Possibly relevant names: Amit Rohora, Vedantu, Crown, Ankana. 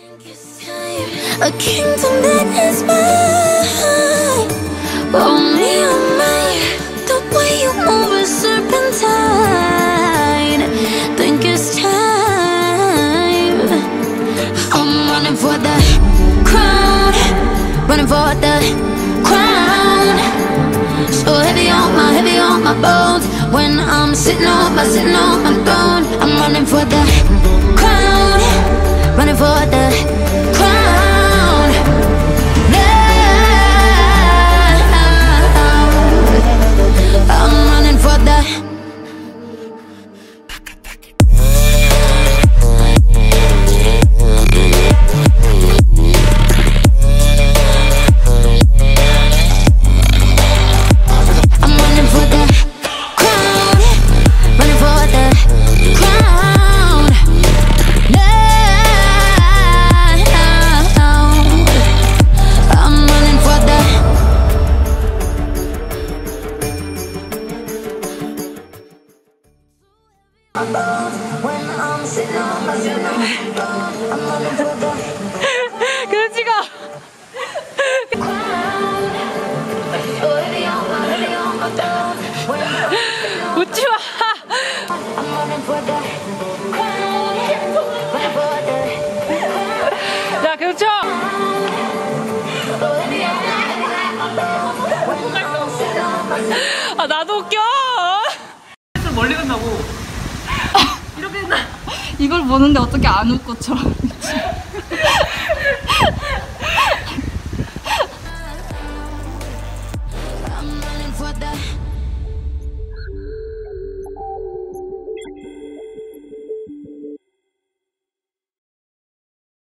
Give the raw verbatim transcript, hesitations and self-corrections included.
A kingdom that is mine. Only on mine. The way you move is serpentine. Think it's time. I'm running for the crown. Running for the crown. So heavy on my, heavy on my bones. When I'm sitting on my, sitting on my throne, I'm running for the crown. Running for the crown. When I'm sitting on my sitting on my phone, I'm running for the crown. 이걸 보는데 어떻게 안 웃고처럼.